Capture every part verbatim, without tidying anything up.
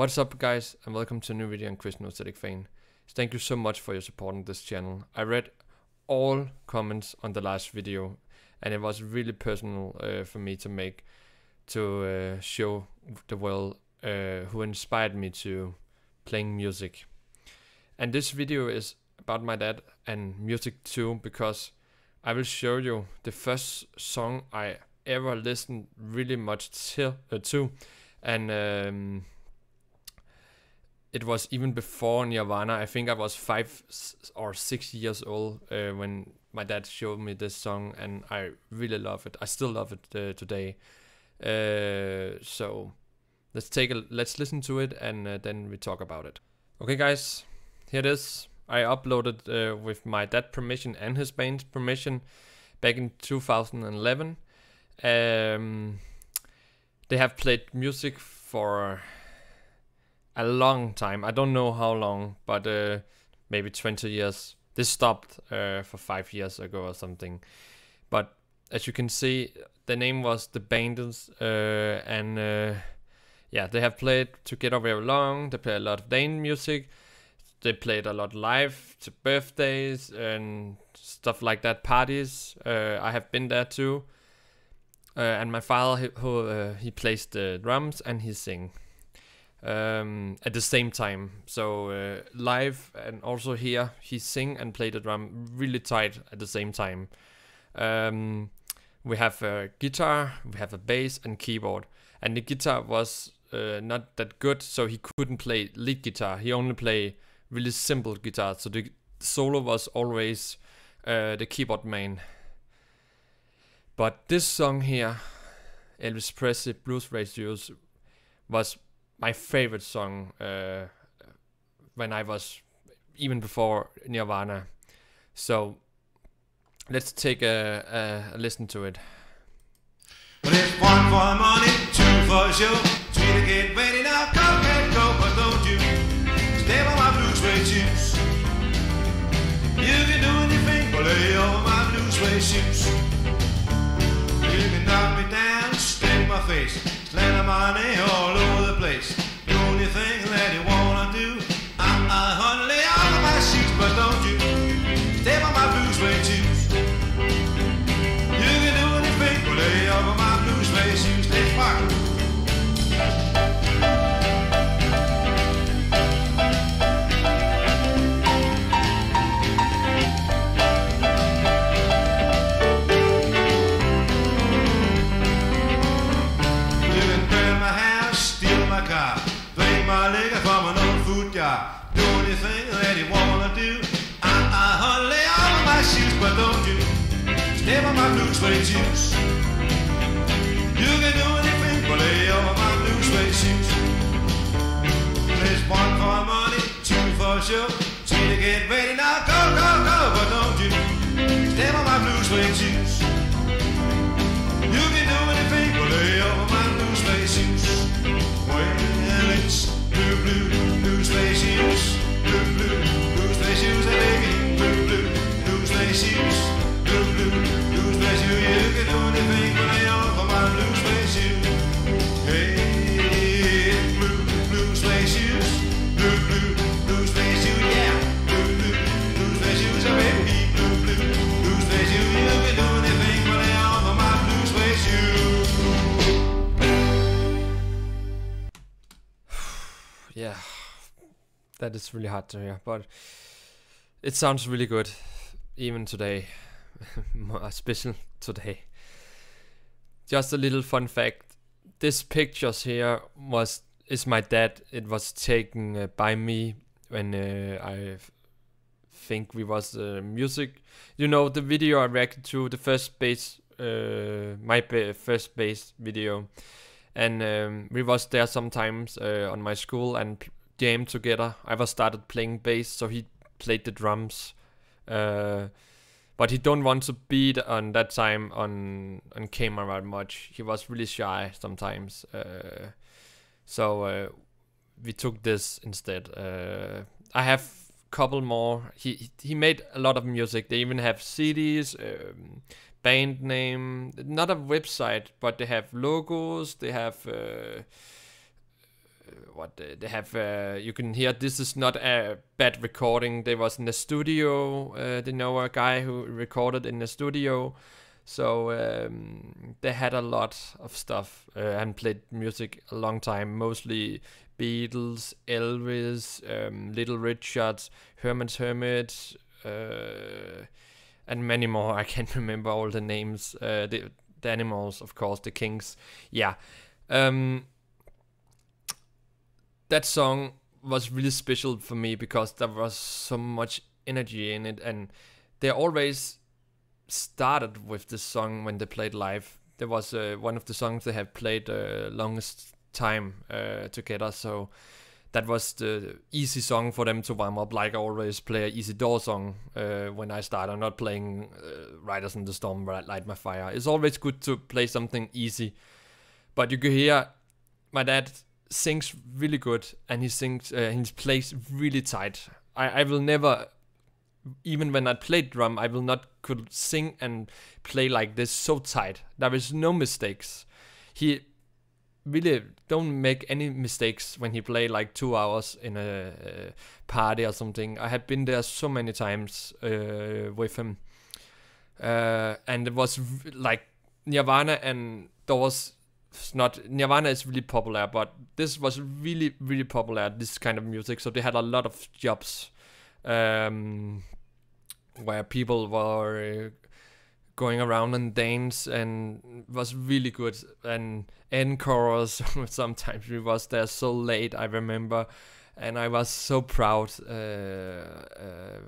What's up guys, and welcome to a new video on Krist Novoselic Fan. Thank you so much for your support on this channel. I read all comments on the last video, and it was really personal uh, for me to make, to uh, show the world uh, who inspired me to playing music. And this video is about my dad and music too, because I will show you the first song I ever listened really much till, uh, to, and um, it was even before Nirvana. I think I was five or six years old uh, when my dad showed me this song, and I really love it. I still love it uh, today. Uh, so let's take a let's listen to it, and uh, then we talk about it. Okay, guys, here it is. I uploaded uh, with my dad's permission and his band's permission back in two thousand eleven. Um, they have played music for a long time. I don't know how long, but uh, maybe twenty years. This stopped uh, for five years ago or something. But as you can see, the name was The Bandits, uh, and uh, yeah, they have played together very long. They play a lot of Dane music. They played a lot live to birthdays and stuff like that, parties. Uh, I have been there too. Uh, and my father, he, who, uh, he plays the drums and he sings um, at the same time. So uh, live and also here, he sing and play the drum really tight at the same time. Um, we have a guitar, we have a bass and keyboard. And the guitar was uh, not that good, so he couldn't play lead guitar. He only played really simple guitar, so the solo was always uh, the keyboard main. But this song here, Elvis Presley, Blues Ratios, was my favorite song uh, when I was, even before Nirvana. So let's take a, a, a listen to it. Well, it's one for money, two for show, three to get ready now, come and go, but don't you stay by my blue suede shoes. You can do anything, but lay on my blue suede shoes. You can knock me down, stick my face, slander my name all over the place. Do anything that you wanna do. I'm not gonna lay all of my sheets, but don't you stay by my blue suede shoes. You can do anything, but lay over my blue suede shoes. Let's rock. Suede shoes. You can do anything but lay over my blue suede shoes. There's one for money, two for show. Three to get ready now, go, go, go. But don't you stay on my blue suede shoes. You can do anything but lay over my blue suede shoes. Well, it's blue, blue, blue suede shoes. Blue, blue, blue suede shoes. I dig it. Blue, blue, blue suede shoes. Blue, blue, blue space shoes. You can do anything when I offer my blue space shoes. Hey, blue, blue space shoes. Blue, blue, blue space shoes. Yeah, blue, blue, blue space shoes. I baby, blue, blue, blue space shoes. You can do anything when I offer my blue space shoes. Yeah, that is really hard to hear, but it sounds really good, even today. More special today. Just a little fun fact. This pictures here was is my dad. It was taken uh, by me when uh, I think we was uh, music. You know the video I reacted to, the first bass, uh, my ba first bass video, and um, we was there sometimes uh, on my school and jammed together. I was started playing bass, so he played the drums. Uh, But he don't want to be on that time on on camera much. He was really shy sometimes. Uh, so uh, we took this instead. Uh, I have couple more. He he made a lot of music. They even have C Ds, um, band name, not a website, but they have logos. They have uh, uh, what uh, they have, uh, you can hear this is not a bad recording. They was in the studio, uh, they know a guy who recorded in the studio. So um, they had a lot of stuff uh, and played music a long time, mostly Beatles, Elvis, um, Little Richard, Herman's Hermit, uh, and many more. I can't remember all the names. Uh, the, the Animals, of course, the Kings. Yeah. Um, that song was really special for me because there was so much energy in it, and they always started with this song when they played live. There was uh, one of the songs they have played the uh, longest time uh, together, so that was the easy song for them to warm up. Like I always play an Easy Door song uh, when I start. I'm not playing uh, Riders in the Storm, but Light My Fire. It's always good to play something easy, but you can hear my dad sings really good, and he sings uh, and he plays really tight. I, I will never, even when I played drum, I will not could sing and play like this so tight. There is no mistakes. He really don't make any mistakes when he play like two hours in a uh, party or something. I had been there so many times uh, with him, uh, and it was like Nirvana and Doors. It's not, Nirvana is really popular, but this was really, really popular, this kind of music. So they had a lot of jobs um, where people were uh, going around and dance, and was really good. And encores, sometimes we was there so late, I remember, and I was so proud uh, uh,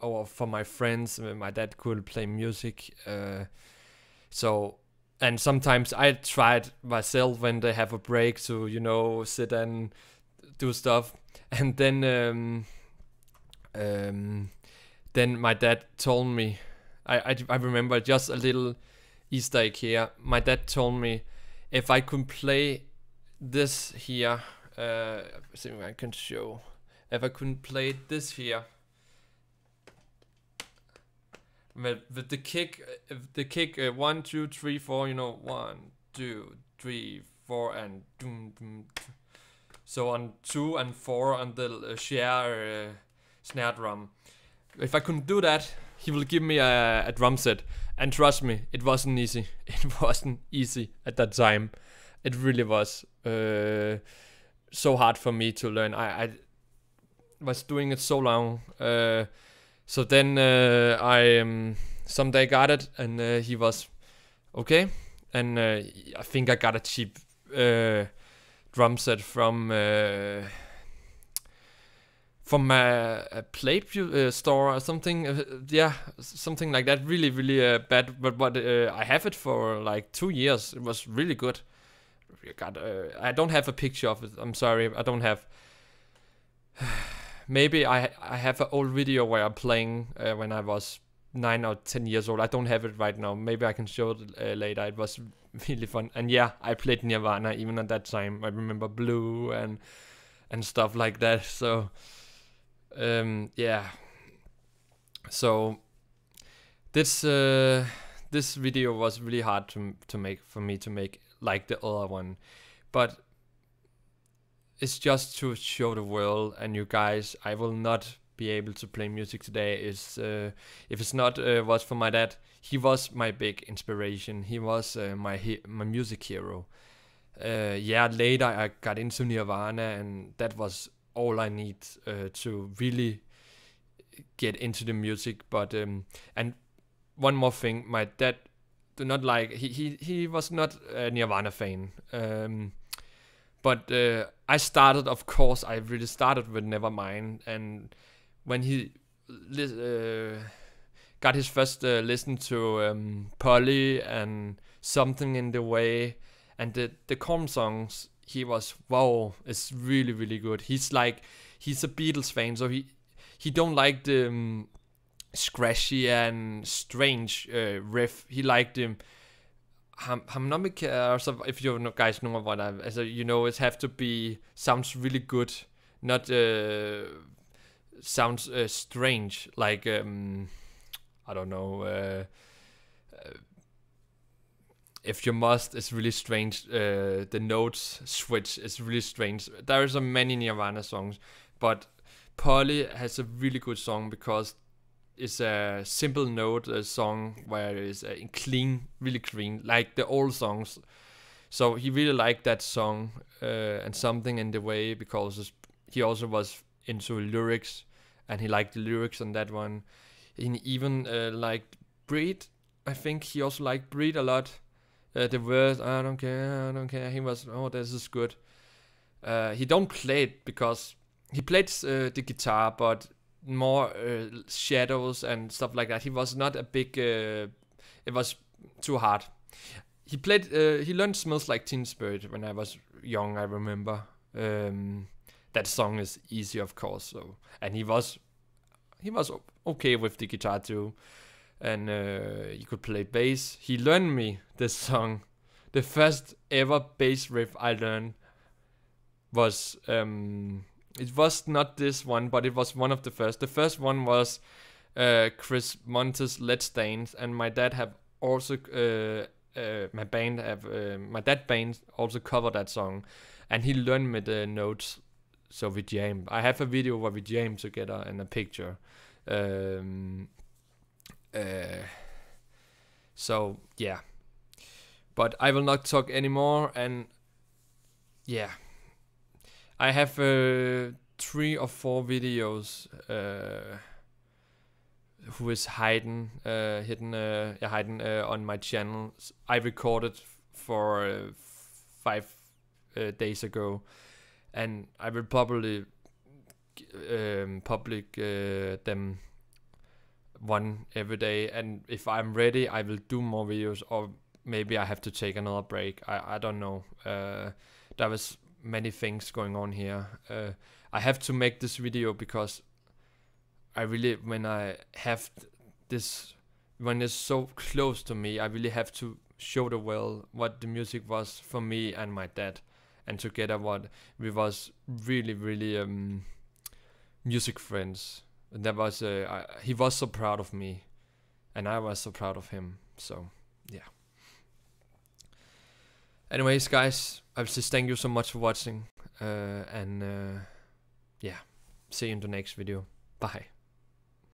oh, for my friends. My dad could play music, uh, so. And sometimes I tried myself when they have a break to, you know, sit and do stuff. And then um, um, then my dad told me, I, I, I remember just a little Easter egg here. My dad told me if I could play this here, uh, see if I can show, if I couldn't play this here. With, with the kick, the kick, uh, one, two, three, four, you know, one, two, three, four, and doom, doom, doom. So on two and four on the uh, share uh, snare drum. If I couldn't do that, he will give me a, a drum set. And trust me, it wasn't easy. It wasn't easy at that time. It really was uh, so hard for me to learn. I, I was doing it so long. Uh, So then uh, I um, someday got it, and uh, he was okay, and uh, I think I got a cheap uh, drum set from uh, from a, a play uh, store or something. Uh, yeah, something like that. Really, really uh, bad, but but uh, I have it for like two years. It was really good. God, uh, I don't have a picture of it. I'm sorry, I don't have. Maybe I I have an old video where I'm playing uh, when I was nine or ten years old. I don't have it right now. Maybe I can show it uh, later. It was really fun. And yeah, I played Nirvana even at that time. I remember Blue and and stuff like that. So um, yeah. So this uh, this video was really hard to to make for me to make like the other one, but. It's just to show the world and you guys, I will not be able to play music today. It's, uh, if it's not uh, was for my dad. He was my big inspiration. He was uh, my he my music hero. Uh, yeah, later I got into Nirvana, and that was all I need uh, to really get into the music. But um, and one more thing, my dad do not like. He he he was not a Nirvana fan. Um, But uh, I started, of course, I really started with Nevermind, and when he uh, got his first uh, listen to um, Polly and Something in the Way, and the, the calm songs, he was, wow, it's really, really good. He's like, he's a Beatles fan, so he, he don't like the um, scratchy and strange uh, riff. He liked them. Harmonic, uh, if you guys know what I, as a, you know, it have to be sounds really good, not uh, sounds uh, strange. Like um, I don't know, uh, uh, If You Must is really strange. Uh, the notes switch is really strange. There are so many Nirvana songs, but Polly has a really good song because it's a simple note a song where it's a clean, really clean, like the old songs. So he really liked that song uh, and Something in the Way, because he also was into lyrics and he liked the lyrics on that one. He even uh, liked Breed. I think he also liked Breed a lot. Uh, the words, I don't care, I don't care. He was, oh, this is good. Uh, he don't play it because he played uh, the guitar, but more uh, shadows and stuff like that. He was not a big, uh, it was too hard. He played, uh, he learned Smells Like Teen Spirit when I was young, I remember. Um, that song is easy, of course. So, and he was, he was okay with the guitar too. And uh, he could play bass. He learned me this song. The first ever bass riff I learned was, um, it was not this one, but it was one of the first. The first one was uh, Chris Montes' Let's Dance, and my dad have also, uh, uh, my band have, uh, my dad band also covered that song, and he learned me the notes, so we jammed. I have a video where we jammed together and a picture. Um, Uh, so yeah, but I will not talk anymore. And yeah, I have uh, three or four videos. Uh, who is hidden, uh, hidden, uh, yeah, hidden uh, on my channel? I recorded for uh, five uh, days ago, and I will probably um, public uh, them. One every day, and if I'm ready I will do more videos, or maybe I have to take another break. I, I don't know. Uh, there was many things going on here. Uh, I have to make this video because I really, when I have this, when it's so close to me, I really have to show the world what the music was for me and my dad, and together what we was really, really um, music friends. That was uh, I, he was so proud of me, and I was so proud of him. So yeah. Anyways, guys, I was just thank you so much for watching, uh, and uh, yeah, see you in the next video. Bye.